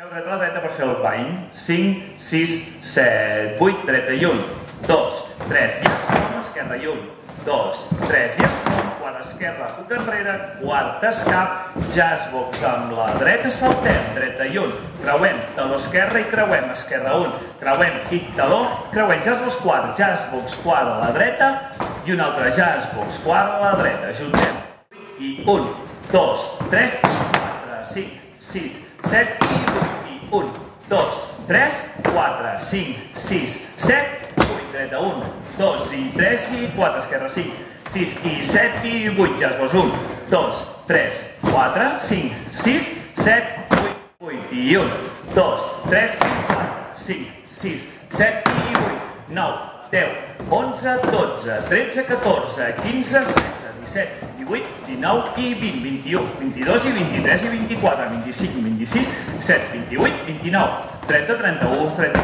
10, retrà dreta per fer el bany, 5, 6, 7, 8, dreta i 1, 2, 3, llastom, esquerra i 1, 2, 3, llastom, quart esquerra, hook enrere, quart escap, jazzbox amb la dreta, saltem, dreta i 1, creuem, taló esquerra i creuem, esquerra 1, creuem, hit taló, creuem, jazzbox, quart, jazzbox, quart a la dreta i un altre jazzbox, quart a la dreta, ajuntem, i 1, 2, 3, 4, 5, 6, 7 i 8 i 1, 2, 3, 4, 5, 6, 7, 8, dreta 1, 2 i 3 i 4, esquerra 5, 6 i 7 i 8, ja es vols 1, 2, 3, 4, 5, 6, 7, 8, 8 i 1, 2, 3 i 4, 5, 6, 7 i 8, 9, 10, 11, 12, 13, 14, 15, 16, 17, 18, 19 i 20, 21, 22 i 23 i 24, 25, 26, 7, 28, 29, 30, 31, 32.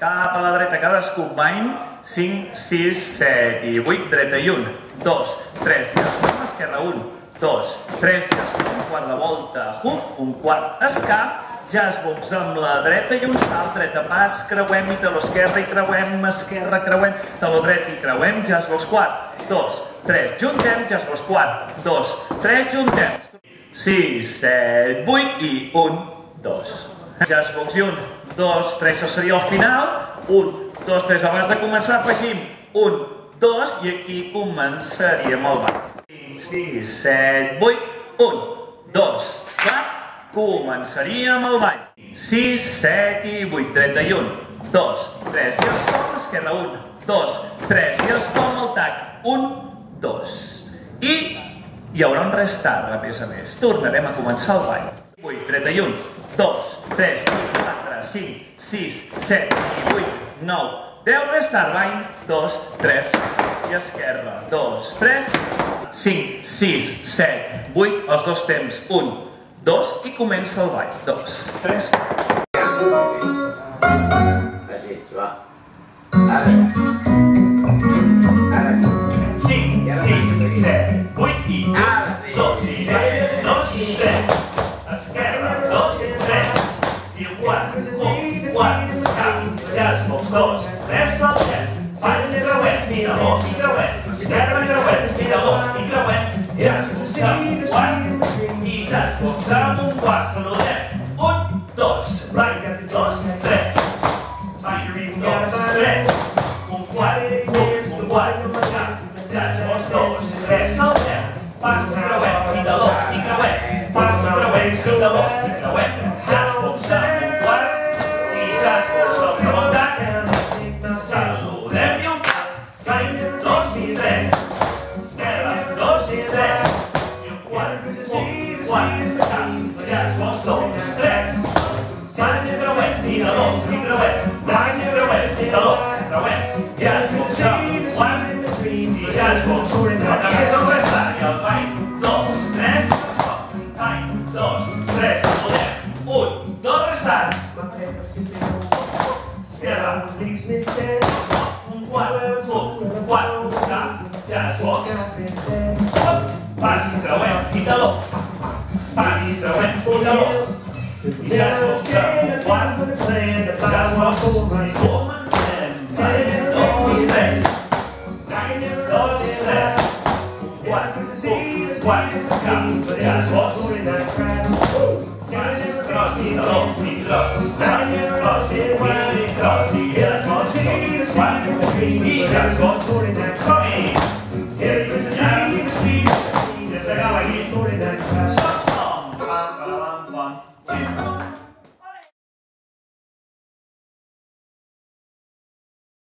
Cap a la dreta cadascú, bany, 5, 6, 7 i 8, dreta i 1, 2, 3, llastom, esquerra 1, 2, 3, llastom, quart de volta, hook, un quart, escap, jazzbox amb la dreta i un salt, dreta pas, creuem i taló esquerra i creuem, esquerra, creuem, taló dret i creuem, jazzbox quart, 2, 3, juntem, jazzbox quart, 2, 3, juntem, 6, 7, 8 i 1, 2. Jazzbox i 1, 2, 3, això seria el final, 1, 2, 3, abans de començar afegim 1, 2 i aquí començaríem el ball. 5, 6, 7, 8, 1, 2, 3, començaríem el ball. 6, 7 i 8, 31, 2, 3 i els com, esquerra 1, 2, 3 i els com al tac. 1, 2, i hi haurà un restart, a més, tornarem a començar el ball. 8, 31, 2, 3, 4, 5, 6, 7, 8, 9, 10, restart, ball, 2, 3, i esquerra, 2, 3, 5, 6, 7, 8, els dos temps, 1, 2, i comença el ball, 2, 3. Així, va. Ara. 7, 8 i 1, 2 i 7, 2 i 3, esquerra, 2 i 3, i 4, 1, 4, escap, jazzbox, 2, 3, saltem, pas i creuet, mirador i creuet, esquerra i creuet, mirador i creuet, jazzbox amb un quart, i jazzbox amb un quart, saludem, 1, 2, blanc, 2, 3, blanc, 2, 3, un quart, 1, un quart, escap, jazzbox, 2, 3, saltem, pas i creuet, mirador i creuet, pas i creuet, mirador i creuet, jazzbox amb un quart, i jazzbox al segon tac, saludem i un pas, 5, 2 i 3, esquerra, 2 i 3, i un quart, 1, 4, escap, jazzbox, 2, 3, pas i creuet, mirador i creuet, pas i creuet, mirador i creuet, jazzbox amb un quart, i jazzbox, la camisa al restar, i el bany, 2, 3, bany, 2, 3, saludem, 1, 2, restants, esquerra, un quart, un quart, escap, jazzbox, pas, creuem, fitaló, pas, creuem, fitaló, i jazzbox, un quart, jazzbox, i comencem, 2, 3, 4, cap, jazzbox, cross i taló, i cross, cross i cross, i cross, i jazzbox, 4, i jazzbox, com i, jazzbox, i s'acaba aquí, sots, pam, pam, pam, pam, pam,